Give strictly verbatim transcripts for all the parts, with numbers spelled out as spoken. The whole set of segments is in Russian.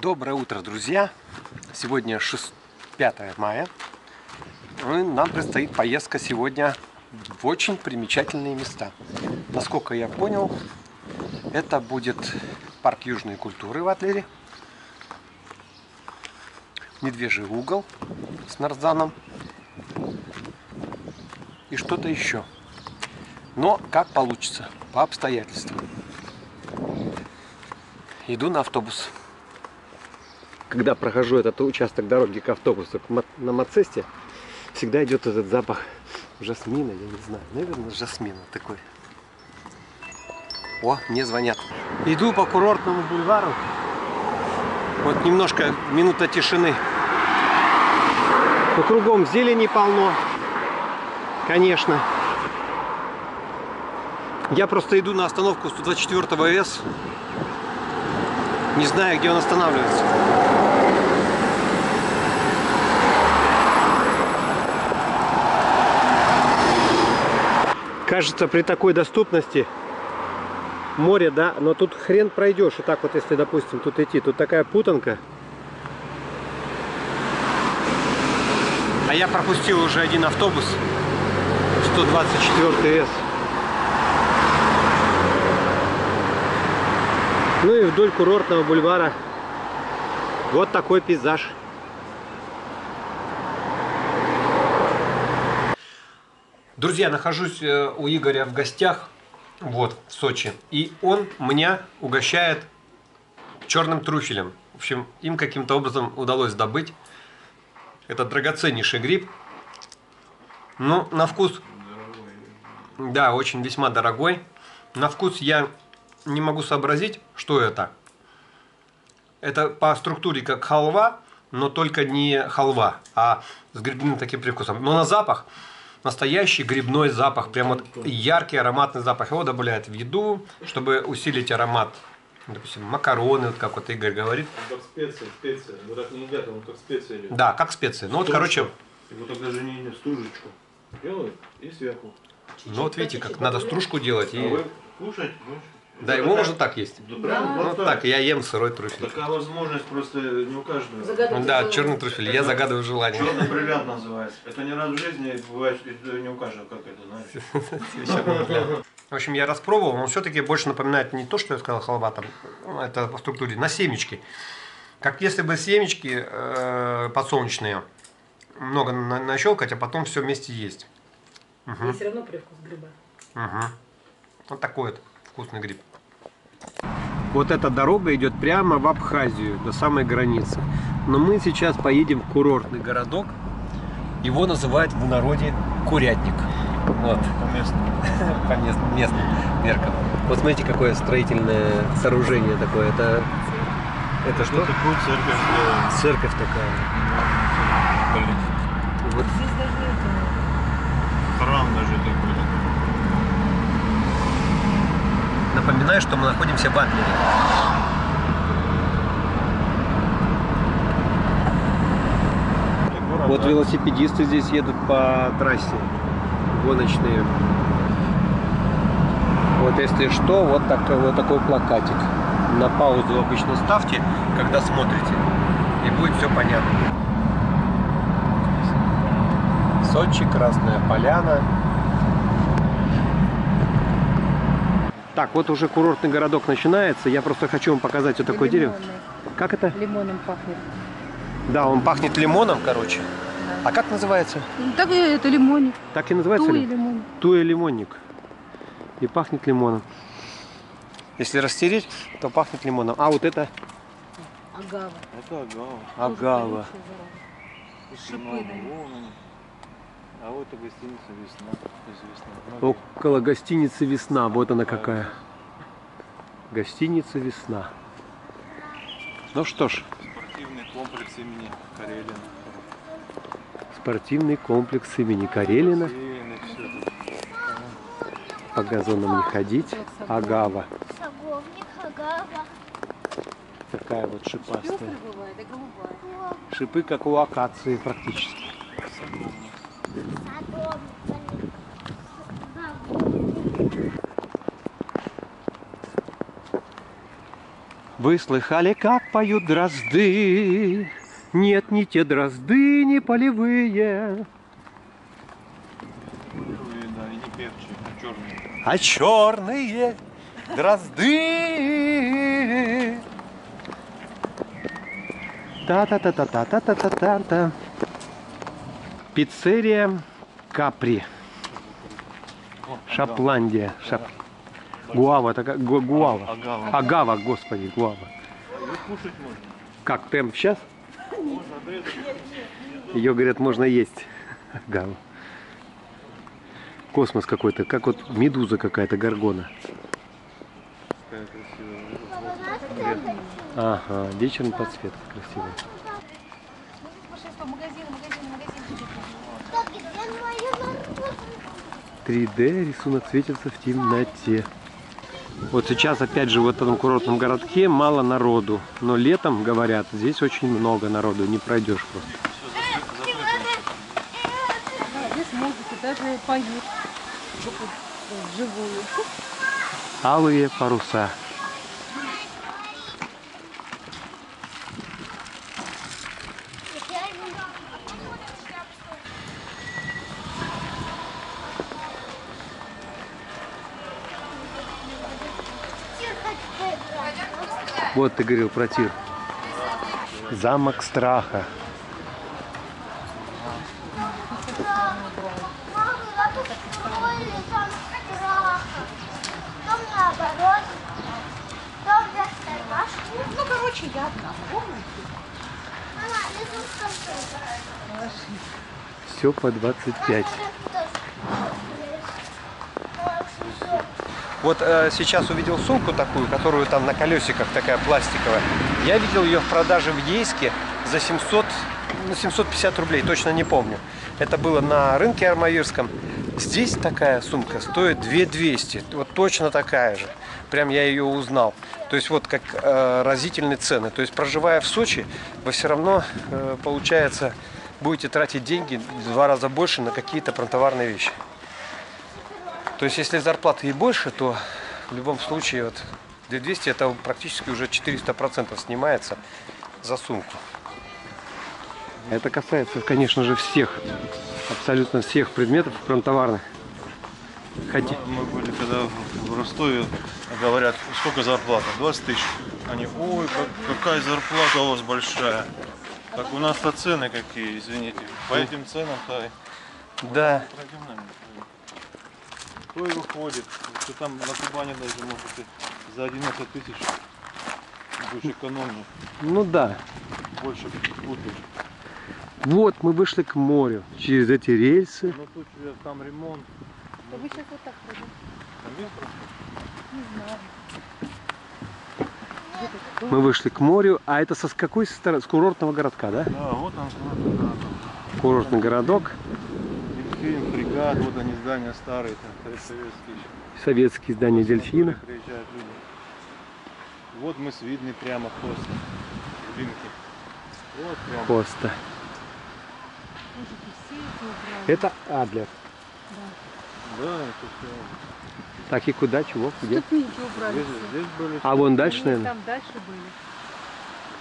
Доброе утро, друзья! Сегодня пятое мая. И нам предстоит поездка сегодня в очень примечательные места. Насколько я понял, это будет парк южной культуры в Адлере, медвежий угол с нарзаном и что-то еще. Но как получится, по обстоятельствам. Иду на автобус. Когда прохожу этот участок дороги к автобусу на Мацесте, всегда идет этот запах жасмина, я не знаю, наверное, жасмина такой. О, мне звонят. Иду по курортному бульвару. Вот немножко минута тишины. По кругом зелени полно, конечно. Я просто иду на остановку сто двадцать четвёртого С. Не знаю, где он останавливается. Кажется, при такой доступности море, да, но тут хрен пройдешь. И так вот, если, допустим, тут идти, тут такая путанка. А я пропустил уже один автобус, сто двадцать четвёртый С. Ну и вдоль курортного бульвара вот такой пейзаж. Друзья, нахожусь у Игоря в гостях, вот, в Сочи. И он меня угощает черным трюфелем. В общем, им каким-то образом удалось добыть этот драгоценнейший гриб. Ну, на вкус... Дорогой. Да, очень весьма дорогой. На вкус я... не могу сообразить, что это. Это по структуре как халва, но только не халва, а с грибным таким привкусом. Но на запах настоящий грибной запах. Прям вот яркий ароматный запах. Его добавляют в еду, чтобы усилить аромат. Допустим, макароны, вот как вот Игорь говорит. Как специи, специи. Вы так не едят, он как специи идет. Да, как специи. Ну вот, короче... Его так даже не стружечку делают и сверху. Ну вот видите, как надо стружку делать. А и... вы кушать? Да, его можно так есть. Да. Вот так, я ем сырой трюфель. Такая возможность просто не у каждого. Загадывать да, черный трюфель, я загадываю желание. Черный бриллиант называется. Это ни разу в жизни бывает не у каждого, как это, знаешь. В общем, я распробовал, но все-таки больше напоминает не то, что я сказал, халва, там, это по структуре, на семечки. Как если бы семечки э, подсолнечные много нащелкать, а потом все вместе есть. Угу. И все равно привкус гриба. Угу. Вот такой вот. Вкусный гриб. Вот эта дорога идет прямо в Абхазию, до самой границы. Но мы сейчас поедем в курортный городок. Его называют в народе Курятник. Вот. По местным меркам. Вот смотрите, какое строительное сооружение такое. Это, это что? Такое церковь. Церковь такая. Вот. Храм даже такой. Напоминаю, что мы находимся в Адлере. Вот велосипедисты здесь едут по трассе, гоночные. Вот если что, вот такой, вот такой плакатик. На паузу обычно ставьте, когда смотрите, и будет все понятно. Сочи, Красная Поляна. Так, вот уже курортный городок начинается. Я просто хочу вам показать вот такое дерево. Как это? Лимоном пахнет. Да, он пахнет лимоном, короче. Да. А как называется? Ну, так и это лимонник. Так и называется? Туя лимонник. Туя лимонник. И пахнет лимоном. Если растереть, то пахнет лимоном. А вот это? Агава. Это агава. Агава. Шипы. А вот и гостиница «Весна». Весна. Около гостиницы «Весна». Вот она какая. Гостиница «Весна». Ну что ж. Спортивный комплекс имени Карелина. Спортивный комплекс имени Карелина. По газонам не ходить. Агава. Такая вот шипастая. Шипы, как у акации практически. Вы слыхали, как поют дрозды? Нет, не те дрозды, не полевые. Полевые, да, и не перчи, а черные. А черные дрозды. Та-та-та-та-та-та-та-та-та. Пиццерия Капри. Шотландия. Шоп... Гуава, такая гуава. Агава. Агава, господи, гуава. Как темп сейчас? Ее, говорят, можно есть. Агава. Космос какой-то, как вот медуза какая-то, горгона. Ага, вечером подсветка красивая. три дэ рисунок светится в темноте. Вот сейчас опять же в этом курортном городке мало народу, но летом, говорят, здесь очень много народу, не пройдешь просто. Да, здесь музыки даже поют вживую. Алые паруса. Вот ты говорил про тир. Замок страха. Ну, короче, я одна. Все по двадцать пять. Вот э, сейчас увидел сумку такую, которую там на колесиках, такая пластиковая. Я видел ее в продаже в Ейске за семьсот, семьсот пятьдесят рублей, точно не помню. Это было на рынке Армавирском. Здесь такая сумка стоит две тысячи двести, вот точно такая же. Прям я ее узнал. То есть вот как э, разительные цены. То есть проживая в Сочи, вы все равно, э, получается, будете тратить деньги в два раза больше на какие-то промтоварные вещи. То есть, если зарплата и больше, то в любом случае вот две тысячи двести это практически уже четыреста процентов снимается за сумку. Это касается, конечно же, всех, абсолютно всех предметов, прям товарных. Хотя... Мы были когда в Ростове, говорят, сколько зарплата? двадцать тысяч. Они, ой, как, какая зарплата у вас большая. Так у нас-то цены какие, извините. По этим ценам-то... Да. Кто его ходит? Ты там на Кубани даже, может быть, за одиннадцать тысяч будешь экономнее. Ну да. Больше путаешь. Вот, мы вышли к морю через эти рельсы. Ну тут там ремонт. Да вы сейчас вот так ходите. Не знаю. Мы вышли к морю. А это со с какой стороны? С курортного городка, да? Да, вот он курортный городок. Курортный городок. Фрегат, вот они здания старые, там, советские. Советские здания дельфина. Вот мы с видны прямо Коста. Вот прямо. Коста. Это Адлер. Да. Да, это все. Так и куда, чего, где? Ступеньки убрали. Здесь, здесь были ступеньки. А вон дальше, наверное? Там дальше были.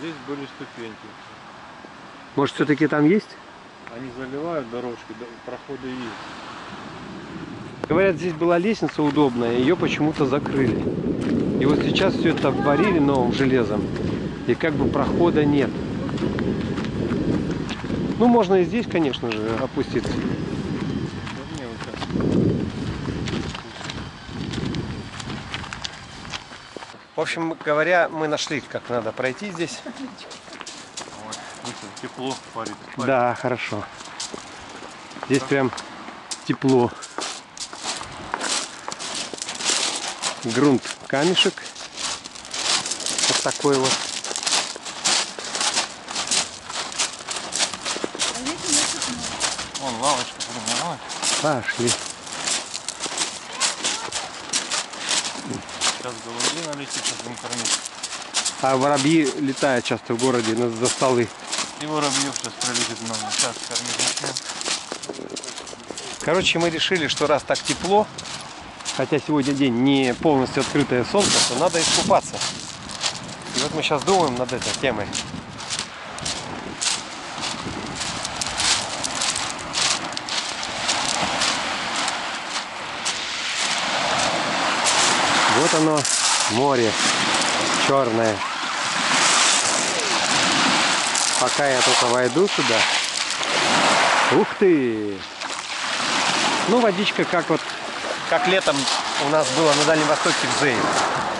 Здесь были ступеньки. Может, все-таки там есть? Они заливают дорожки, проходы есть. Говорят, здесь была лестница удобная, ее почему-то закрыли. И вот сейчас все это обварили новым железом, и как бы прохода нет. Ну, можно и здесь, конечно же, опуститься. В общем говоря, мы нашли, как надо пройти здесь. Тепло парит, парит. Да, хорошо. Здесь да. Прям тепло. Грунт камешек. Вот такой вот. Вон лавочка, подумала. Пошли. Сейчас голубей налетит, сейчас будем кормить. А воробьи летают часто в городе за столы. И воробьев сейчас пролетит много. Сейчас кормить. Короче, мы решили, что раз так тепло, хотя сегодня день не полностью открытое солнце, то надо искупаться. И вот мы сейчас думаем над этой темой. Вот оно, море Черное. Пока я только войду сюда. Ух ты! Ну, водичка как вот, как летом у нас было на Дальнем Востоке в Зее.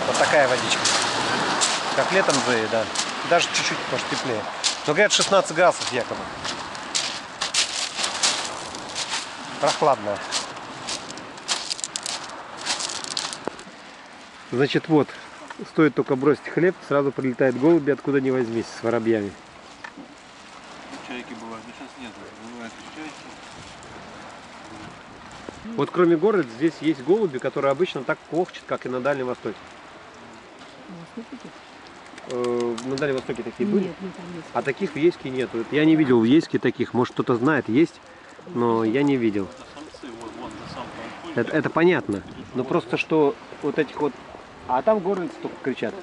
Вот такая водичка. Как летом в Зее, да. Даже чуть-чуть, может, теплее. Но говорят, шестнадцать градусов якобы. Прохладно. Значит, вот, стоит только бросить хлеб, сразу прилетает голуби, откуда ни возьмись, с воробьями. Чайки бывают, но сейчас нет, бывают чайки. Вот кроме города здесь есть голуби, которые обычно так квохчат, как и на Дальнем Востоке. Э, на Дальнем Востоке такие были? Нет, нет, нет. А таких в Ейске нет. Вот я не видел в Ейске таких, может кто-то знает, есть, но я не видел. Это, это понятно, но просто что вот этих вот, а там горлицы только кричат.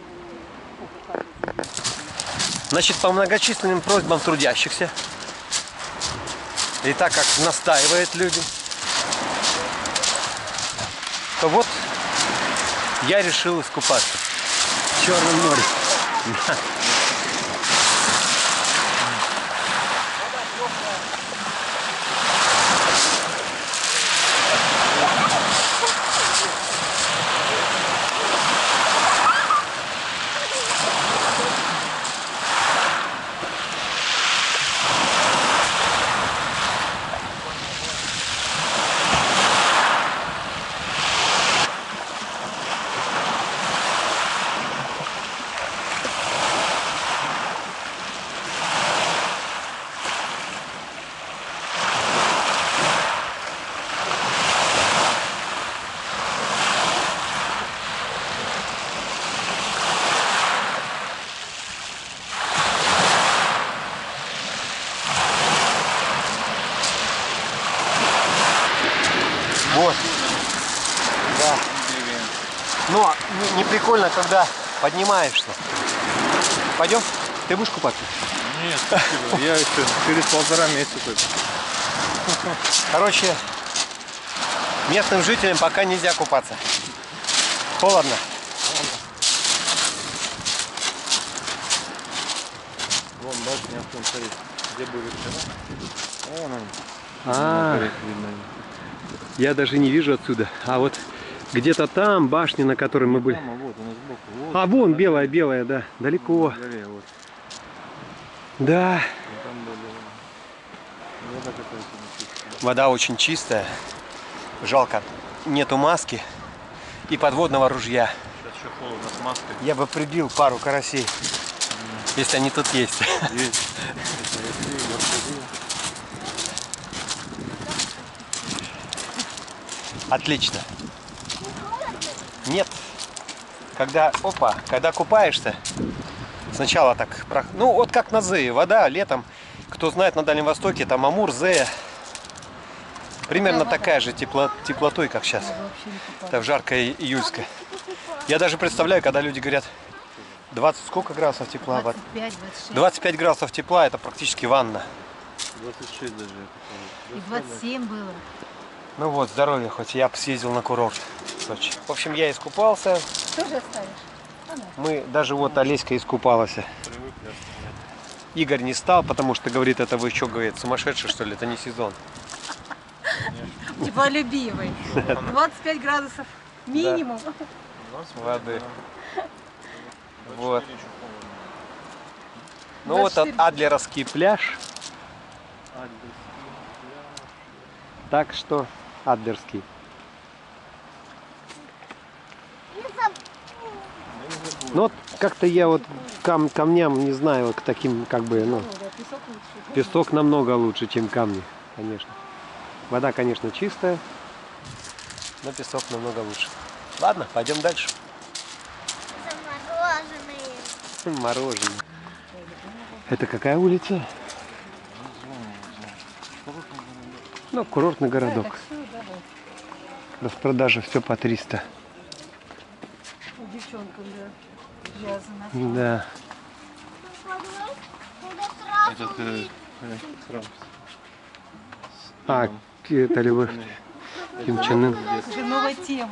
Значит, по многочисленным просьбам трудящихся, и так как настаивает людям, то вот я решил искупаться в Чёрном море. Прикольно, когда поднимаешься. Пойдем? Ты будешь купаться? Нет, спасибо. Я еще через полтора месяца только. Короче, местным жителям пока нельзя купаться. Холодно. Вон башня, смотри, где будет вчера. Вон он. А, я даже не вижу отсюда. А вот где-то там башня, на которой мы были. А вон белая-белая, да, далеко. Да. Вода очень чистая. Жалко, нету маски и подводного ружья. Я бы прибил пару карасей, если они тут есть. Отлично. Нет, когда, опа, когда купаешься, сначала так, ну вот как на Зее, вода летом, кто знает, на Дальнем Востоке, там Амур, Зея, примерно такая же тепло, теплотой, как сейчас, это в жаркое июльское. Я даже представляю, когда люди говорят, двадцать сколько градусов тепла? двадцать пять, двадцать шесть. двадцать пять градусов тепла, это практически ванна. двадцать шесть даже. И двадцать семь было. Ну вот, здоровье хоть, я съездил на курорт в Сочи. В общем, я искупался. Тоже оставишь? Мы, даже вот Олеська искупалась. Игорь не стал, потому что говорит, это вы что, говорит, сумасшедший, что ли, это не сезон. Типа любимый. двадцать пять градусов минимум. Воды. Вот. Ну вот Адлерский пляж. Так что Адлерский. Ну вот как-то я вот кам камням не знаю, вот к таким как бы, ну, песок намного лучше, чем камни, конечно. Вода, конечно, чистая, но песок намного лучше. Ладно, пойдем дальше. Мороженое. Мороженое. Это какая улица? Ну, курортный городок. Распродажа все по триста. Девчонкам, да. Да. Этот э, э, храм. А, это любовь. Ким Чен Нун. Новая тема.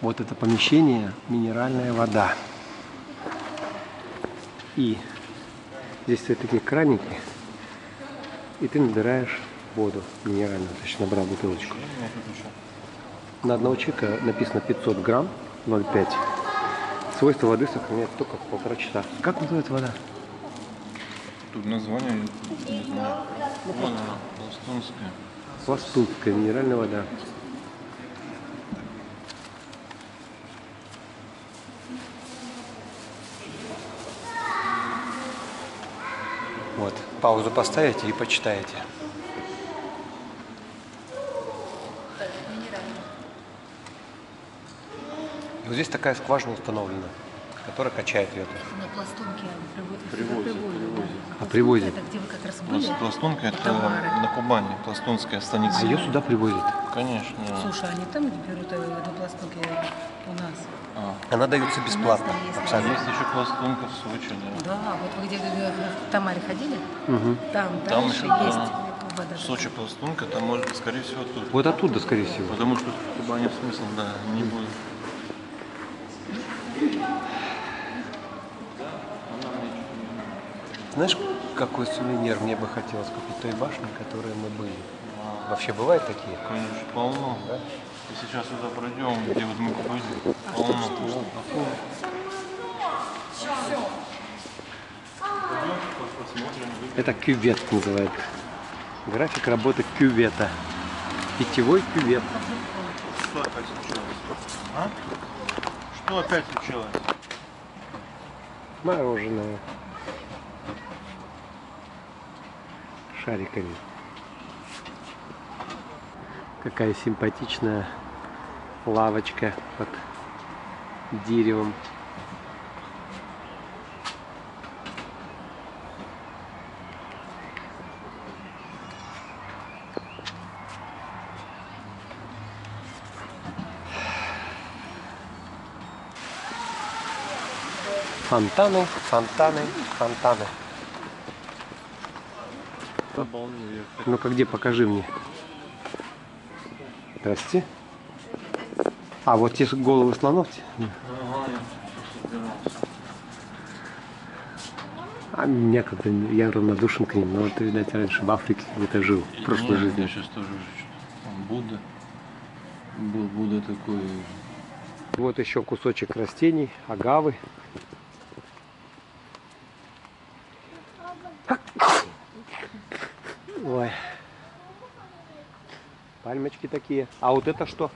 Вот это помещение, минеральная вода. И здесь стоят такие краники, и ты набираешь воду минеральную. То есть набрал бутылочку. На одного человека написано пятьсот грамм, ноль пять. Свойства воды сохраняется только в полтора часа. Как называется вода? Тут название не знаю. Ну, Пластунская. Пластунская минеральная вода. Вот, паузу поставите и почитаете. И вот здесь такая скважина установлена, которая качает ветер. На пластунке привозят. А привозят? Это где вы как раз были? Пластунка это на Кубани, пластунская станица. А ее сюда привозят? Конечно. Слушай, они там берут на пластунке у нас. Она дается бесплатно. Абсолютно. Есть еще пластунка в Сочи. Да, да вот вы где в Тамаре ходили? Угу. Там, там дальше еще есть. Да. В Сочи пластунка, там может, скорее всего, оттуда. Вот оттуда, скорее всего. Потому что в Кубани смысла, да, не будет. Знаешь, какой сувенир мне бы хотелось купить той башни, в которой мы были? Вообще бывают такие? Конечно, полно. Да? И сейчас сюда пройдем, где вот мы были. Полно. Это кювет называется. График работы кювета. Питьевой кювет. Что опять случилось? А? Что опять случилось? Мороженое. Шариками. Какая симпатичная лавочка под деревом. Фонтаны, фонтаны, фонтаны. Ну-ка, где, покажи мне. Здрасте. А, вот те головы слонов. А меня как-то, я равнодушен к ним. Но это, видать, раньше в Африке где-то жил, в прошлой жизни. Я сейчас тоже там Будда. Был Будда такой. Вот еще кусочек растений, агавы. Ой. Пальмочки такие. А вот это что?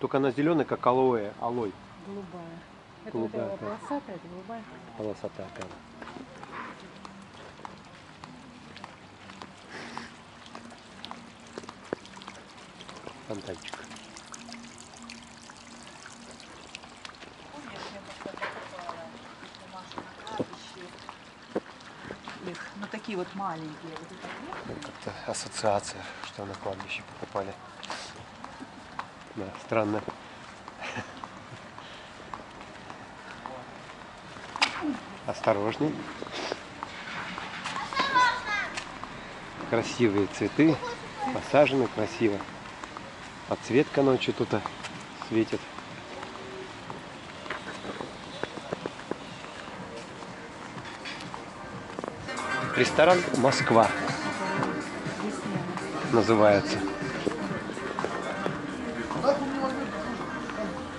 Только она зеленая, как алоэ, алой. Голубая. Это голубая, вот полосатая, это голубая. Полосатая. Фонтанчик. Ну такие вот маленькие. Как-то ассоциация, что на кладбище покупали. Да, странно. Осторожней. Красивые цветы, посажены красиво. Подсветка ночью тут светит. Ресторан «Москва» называется.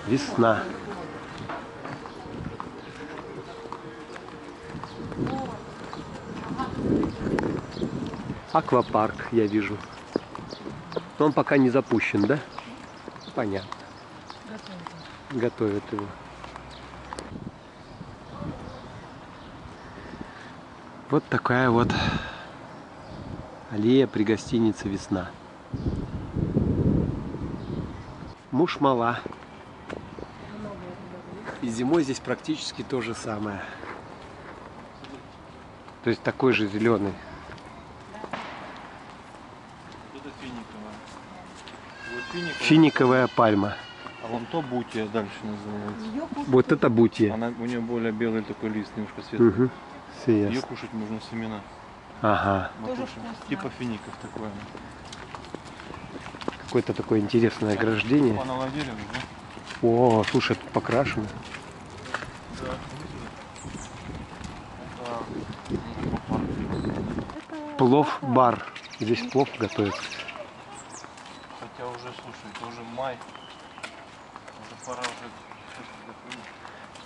Весна. Аквапарк, я вижу. Но он пока не запущен, да? Понятно. Готовят его. Вот такая вот аллея при гостинице «Весна». Мушмала. И зимой здесь практически то же самое. То есть такой же зеленый. Финиковая пальма. Аламтобутия дальше называется. Вот это бутия. Она, у нее более белый такой лист, немножко светлый. Угу. Ее кушать можно семена. Ага. Типа фиников такое. Какое-то такое интересное ограждение. О, слушай, тут покрашено. Плов-бар. Здесь плов готовят. Хотя уже, слушай, это уже май. Уже пора уже...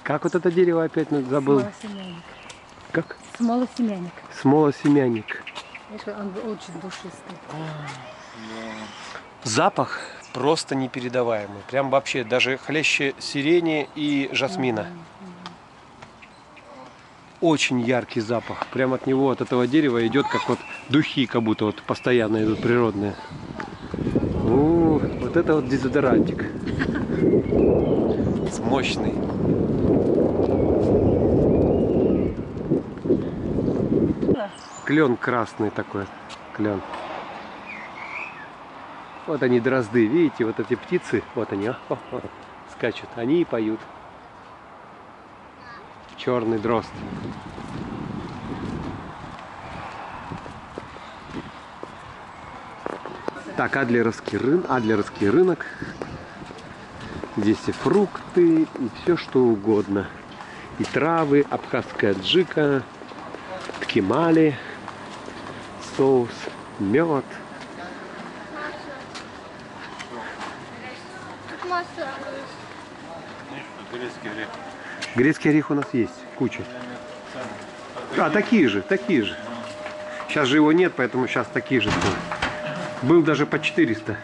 Как вот это дерево опять забыл? Смолосемянник. Как? Смолосемянник. Смолосемянник. Он очень душистый. Запах просто непередаваемый. Прям вообще даже хлеще сирени и жасмина. Очень яркий запах. Прям от него, от этого дерева идет как вот духи, как будто вот постоянно идут природные. О, вот это вот дезодорантик. Мощный. Клен красный такой. Клен. Вот они, дрозды, видите, вот эти птицы, вот они, о, о, скачут, они и поют. Черный дрозд. Так, Адлеровский рынок, Адлеровский рынок. Здесь и фрукты, и все что угодно. И травы, абхазская аджика, ткемали, соус, мед. Грецкий орех. Грецкий орех у нас есть, куча. А, такие же, такие же. Сейчас же его нет, поэтому сейчас такие же стоят. Был даже по четыреста.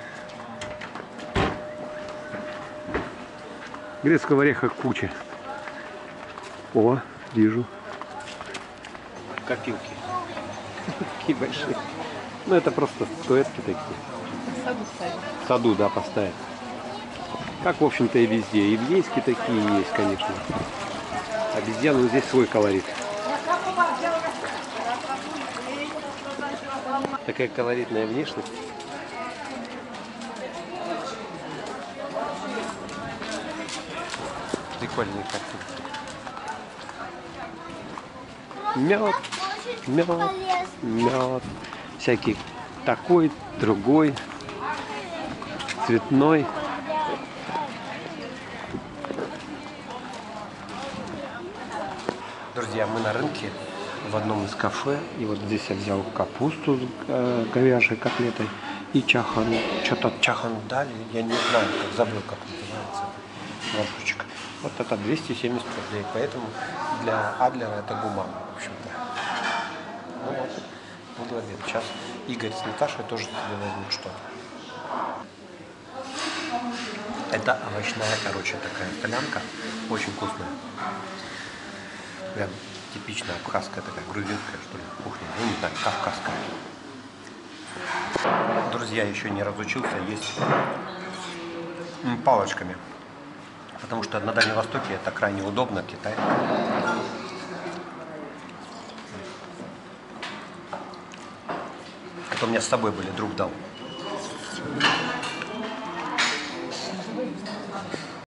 Грецкого ореха куча. О, вижу. Копилки. Такие большие. Ну это просто статуэтки такие. В саду, да, поставят. Как, в общем-то, и везде. И в Ейске такие есть, конечно. Обезьяны, здесь свой колорит. Такая колоритная внешность. Прикольные картинки. Мед, мед, мед. Всякий такой, другой, цветной. Друзья, мы на рынке в одном из кафе, и вот здесь я взял капусту с говяжьей котлетой и чахан, что-то чахан дали, я не знаю, как забыл, как называется ложечек. Вот это двести семьдесят рублей, поэтому для Адлера это гуман, в общем-то. Ну вот, буду обед. Сейчас Игорь с Наташей тоже тебе возьмут что-то. Это овощная, короче, такая солянка, очень вкусная. Прям типичная абхазская, такая грузинская, что ли, кухня. Ну, не знаю, кавказская. Друзья, еще не разучился есть палочками. Потому что на Дальнем Востоке это крайне удобно, Китай. Это у меня с собой были, друг дал.